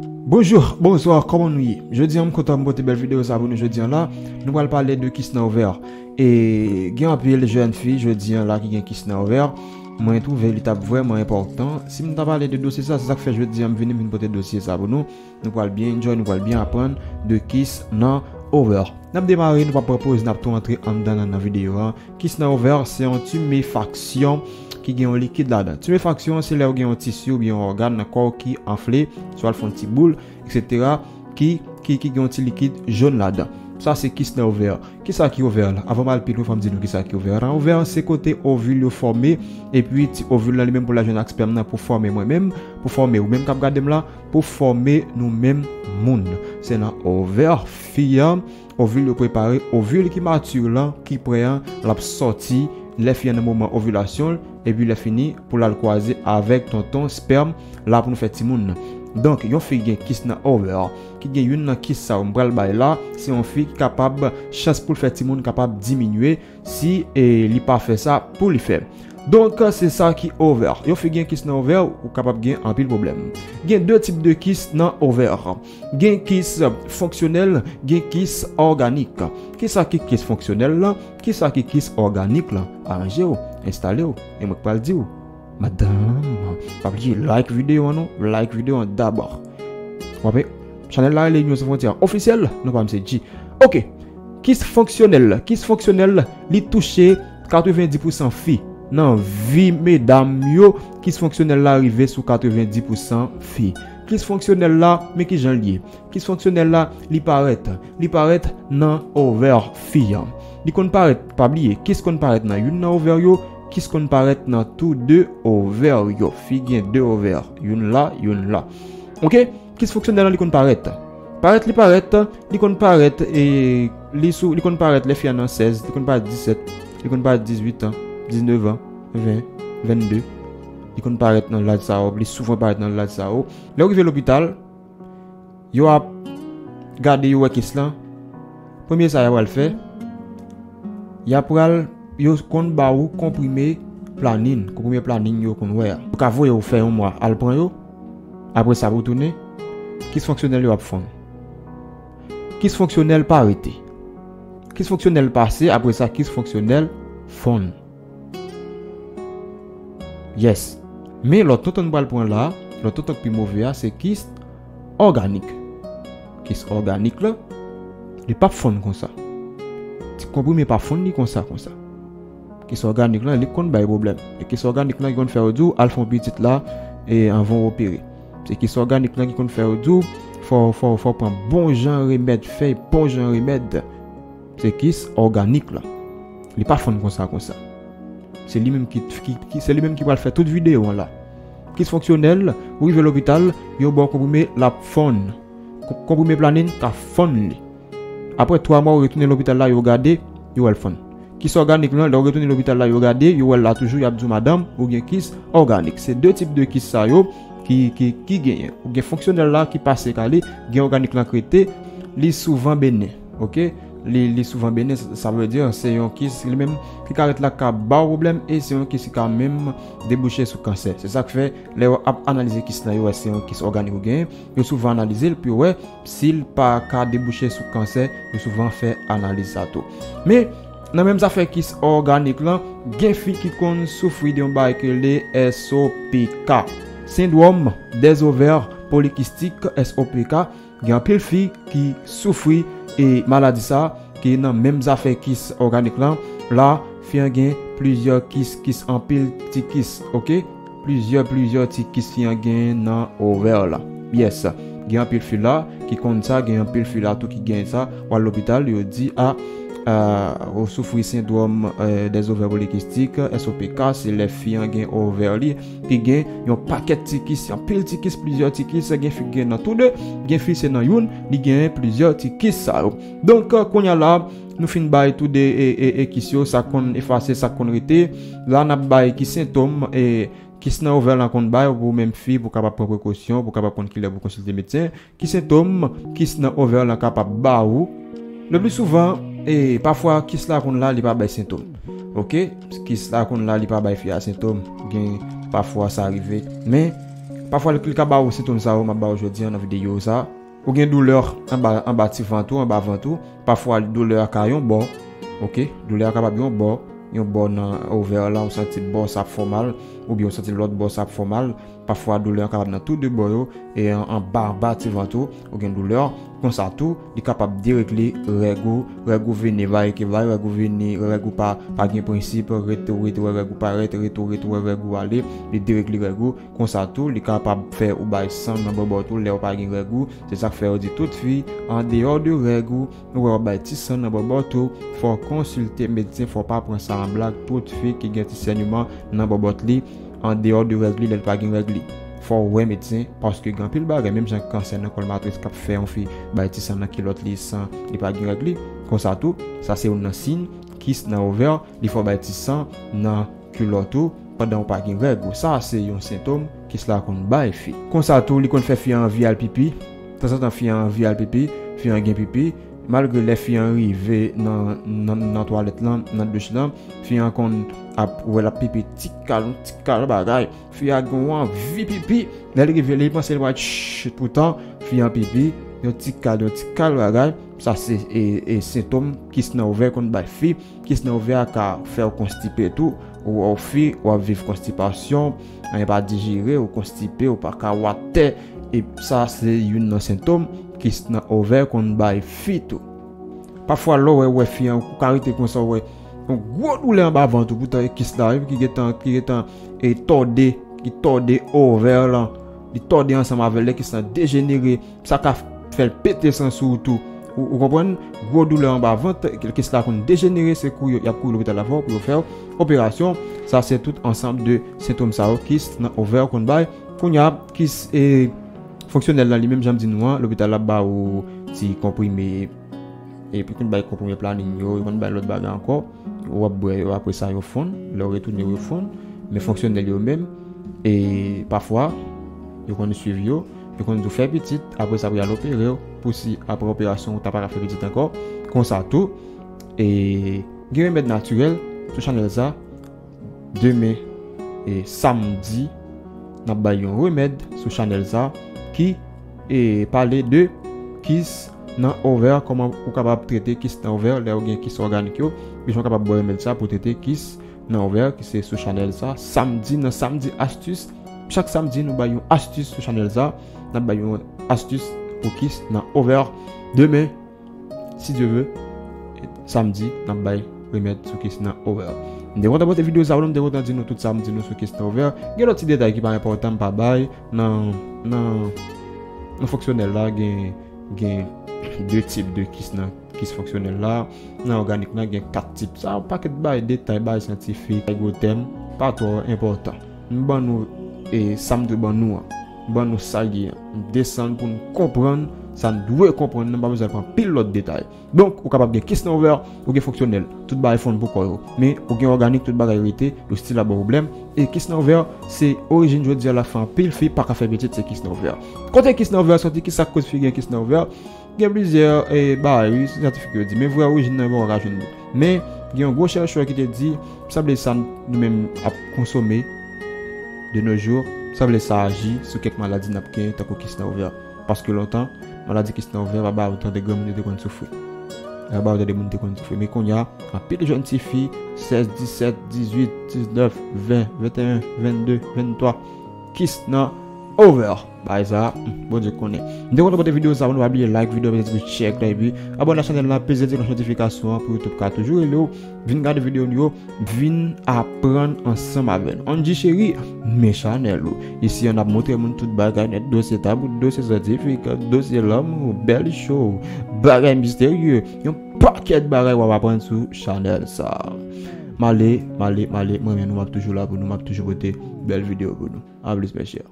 Bonjour, bonsoir, comment nous y? Jeudi, on compte une belle vidéo ça pour nous jeudi là. Nous allons parler de Kisna ouvert et il y a un pile de jeunes filles jeudi là qui ont Kisna ouvert. Moi je trouve véritable vraiment important. Si nous parlons de dossier ça, c'est ça que fait jeudi on venir une porter dossier ça pour nous. Nous allons bien enjoy, nous allons bien apprendre de Kisna Over. Nous démarrer, nous va proposer d'entrer dans la vidéo. Kisna Over, c'est un tuméfaction qui gagne un liquide là-dedans. Tuméfaction, c'est là où il y a un tissu ou bien un organe qui enflé, soit le fond de boule, etc. qui gagne un petit liquide jaune là-dedans. Ça c'est Kisna Over. Qui ça qui ouvert là? Avant mal pilou, faut me dire qui ça qui ouvert. Ouvert c'est côté ovule formé et puis ovule là lui-même pour la jeune expérience pour former moi-même, pour former ou même cap garder là, pour former nous-mêmes monde. C'est là ouvert fille, ovule préparé, ovule qui mature là, qui prend la sortie, les filles dans moment ovulation et puis les fini pour la croiser avec tonton sperme là pour nous faire petit monde. Donc, yon fille gen Kisna Over, qui gen yon nan kiss sa mbral bay la, c'est yon fille capable chance pour faire timoun capable diminuer si li pa fait ça pour li faire. Donc, c'est ça qui over. Yon fille gen Kisna Over ou capable gen en pile problème. Gen deux types de Kisna Over. Gen kiss fonctionnel, gen kiss organique. Qui ça qui kiss fonctionnel là, qui ça qui kiss organique là? Arrangez ou, installez ou, et moi pas le dire. Madame, pas oublier like vidéo non, like vidéo d'abord. Vous voyez, channel là les news frontières officielles, non pas me dit. OK. Kiss fonctionnel, li toucher 90% filles. Non, vie mesdames yo, kiss fonctionnel là arrivé sous 90% filles. Kiss fonctionnel là, mais qui j'en lié. Kiss fonctionnel là, li paraît non over fille. Li kon paraît, pas oublier, kiss kon paraît nan une nan over yo. Qui se compare dans tous deux ovaires, yo figure deux ovaires, une là, ok? Qui se fonctionne dans les comparaît? Les comparaît et les sous, les comparaît les filles en 16, les comparaît 17, les comparaît 18 ans, 19 ans, 20, 22, les comparaît dans l'âge ça, les souvent paraît dans l'âge ça. Là où ils viennent l'hôpital, yo a gardé yo qui cela. Premier ça y a le fait, y a pour yo kon ba ou comprimé planning yo kon wè pou ka voye ou fè un mois al pran yo après ça vous tourner qui fonctionnel yo ap fon qui fonctionnel pa arrêté qui fonctionnel passé après ça qui fonctionnel fon yes mais l'autre ton bal point là l'autre ton plus mauvais c'est kiss organique là il pas fon comme ça tu comprimé pas fon ni comme ça qui sont organiques là, ils connaissent pas les problèmes. Et qui sont organiques là, ils connaissent faire du, ils font petite là et en vont opérer. C'est qui sont organiques là, ils connaissent faire du, faut prendre bon genre remède, faire bon genre remède. C'est qui sont organiques là, ils pas font comme ça. C'est lui-même qui va le faire toute vidéo là. Qui sont fonctionnels, vous vivez l'hôpital, ils ont comprimé la faune, comprimé planine, la faune. Après 3 mois, vous retournez l'hôpital là, vous regardez, ils ont le faune. Kiss organique là, lorsque retourner l'hôpital là, regardez, yo là toujours y a toujours madame ou bien kiss organique. C'est deux types de kiss ça yo qui gagne. Ou bien fonctionnel là qui passe calé, gain organique là crété, li souvent bénin. OK? Li souvent bénin, ça veut dire c'est un kiss lui même qui carrette là ka ba problème et c'est un kiss qui quand même déboucher sur cancer. C'est ça que fait les analyser kiss là yo, c'est un kiss organique ou gain. Yo souvent analyser puis ouais, s'il pas ka déboucher sur cancer, yo souvent fait analyse ça tout. Mais dans même affaire kiss organique là, gen fi qui kon souffri d'un bail que les SOPK, syndrome des ovaires polykystiques SOPK, gen pile fi qui souffri et maladie ça qui dans même affaire kiss organique là, fi gen plusieurs kiss en pile ti kiss, OK? Plusieurs ti kiss fi gen dans ovaire là. Yes. Gen pile fi là qui kon ça, gen pile fi là tout qui gen ça, ou à l'hôpital, yo dit ah au souffrir syndrome des ovaires polykystiques SOPK, c'est les filles qui ont ovaires qui gagnent un paquet de tikis, un pile tikis, plusieurs tikis, qui dans tous deux, qui filles c'est dans une, qui gagnent plusieurs tikis. Donc quand y a là, nous fin bail tout des kisio, ça qu'on effacer, ça qu'on rete, là on a bail qui symptômes et qui sont ouverts en compte bail pour même fille pour capable prendre précaution, pour capable prendre qu'il est pour consulter médecin, qui symptômes qui sont ouverts en capable bail le plus souvent. Et parfois, qui se la qu'on là, il n'y a pas de symptômes. Ok? Qui se la qu'on là, il n'y a pas de symptômes. Parfois, ça arrive. Mais, Parfois le clic à bas symptômes ça m'a ba aujourd'hui en vidéo ça. Ou bien douleur en bas du ventre, en bas ventre, parfois douleur caillon bon. OK, douleur capable bon, un bon over là on sentit bon ça fait mal ou bien on sentit l'autre bon ça fait mal, parfois douleur capable dans tout de bon et en bas du ventre, ou bien douleur comme ça tout, il capable directement rego venir va qui va rego venir rego pas gain principe retour rego pas retour rego aller le directement rego comme ça tout, il capable faire ou bail sans dans bon tout les pas gain rego, c'est ça faire dit toute fille en dehors de rego ou bail petit sang dans bon tout, faut consulter médecin, faut pas prendre ça en blague, toute fille qui gain saignement dans bon li en dehors de rego, elle pas gain rego. Faut ouais médecin parce que grand pile bagarre même j'ai cancer dans colmatrice qu'a fait on fait bâti ça dans kilote li sans il pas géré li comme ça tout ça c'est un signe qui dans ouvert il faut bâti ça dans culotte pendant pas géré ça c'est un symptôme qui cela qu'on baille fi comme ça tout li qu'on fait fi envie al pipi temps en temps fi envie al pipi fi en gain pipi malgré les filles arrivées dans toilette là dans douche là filles encore après la pipi tic calme bagaille filles a grand vie pipi elle révèle les penser pourtant filles en pipi tic calme bagaille ça c'est et symptôme qui sont ouvert contre ba fille qui sont ouvert à faire constiper tout ou fille ou vivre constipation on pas digérer ou constiper ou pas cawater et ça c'est un symptôme qui sont ouvert contre bail fi tout. Parfois l'eau ouais fi en carité comme ça ouais un gros douleur en bas ventre pourtant qui s'arrive qui est en et tordé qui tordé ouvert là il tordé ensemble avec les qui sont dégénéré ça ca fait péter sans surtout vous comprenez gros douleur en bas ventre qui cela qu'on dégénérer c'est couille il y a couille l'hôpital la voir pour faire opération ça c'est tout ensemble de symptômes ça qui sont ouvert contre bail qu'on y a qui est fonctionnel là lui-même j'aime dire nous l'hôpital là-bas ou si comprimé et puis qu'on bail comprimé planning yo on bail l'autre bagarre encore ou après ça au fond le retourner au fond mais fonctionnel eux même et parfois ils qu'on suivi yo et qu'on nous fait petite après ça va l'opérer pour si après opération t'as pas fait petite encore comme ça tout et remède naturel sur Channelza demain et samedi n'a bail un remède sur Channelza qui est parler de kiss dans ovaire comment on capable traiter kiss dans ovaire les organes qui sont organiques puis sont capable boire ça pour traiter kiss dans ovaire qui c'est sur Channelza samedi dans samedi astuce chaque samedi nous baillons astuce sur Channelza nous baillons astuce pour kiss dans ovaire demain si Dieu veut samedi nous baillons remettre sur kiss dans ovaire nous devons d'abord vidéo ça nous devons dire nous tout samedi nous sur kiss dans ovaire il y a d'autres détails qui pas important pas bail non non fonctionnel là gain deux types de kiss fonctionnel là non organique là gain quatre types ça paquet bail détail bail scientifique gros thème pas trop important bon nous et samedi bon nous salir descendre pour nous comprendre ça nous doit comprendre pas besoin prendre pile l'autre détail donc on capable gain kiss over ou gain fonctionnel tout bail fond beaucoup mais ou gain organique toute bagarre réalité le style a bon problème et kiss over c'est origine je dis à la fin pile fait pas qu'à faire petite c'est kiss over côté kiss over sorti qui ça cause figure kiss over il y a plusieurs et bail scientifique dit mais vrai origine on rajoute mais il y a un gros chercheur qui te dit ça blesse ça nous même à consommer de nos jours ça veut ça agit sur quelques maladies n'a pas tant que kiss over parce que longtemps maladie qui sont ouvert là-bas autant de grands de qu'on souffre là-bas autant de monde qu'on souffre mais qu'on y a un pile de jeunes filles 16 17 18 19 20 21 22 23 kiss na over bye ça bon Dieu connaît donc dans cette vidéo ça on va oublier like vidéo vous check et puis abonner à la chaîne là peser les notifications pour YouTube car toujours hello viens regarder vidéo yo viens apprendre ensemble avec on dit chérie mes channel ici on a montré mon toute bagarre net dossier tabou dossier certificat dossier l'amour belle show bagarre mystérieux un paquet de bagarre on va prendre sur Channel ça malé moi même nous m'a toujours là pour nous m'a toujours voté belle vidéo pour nous à plus mes chers.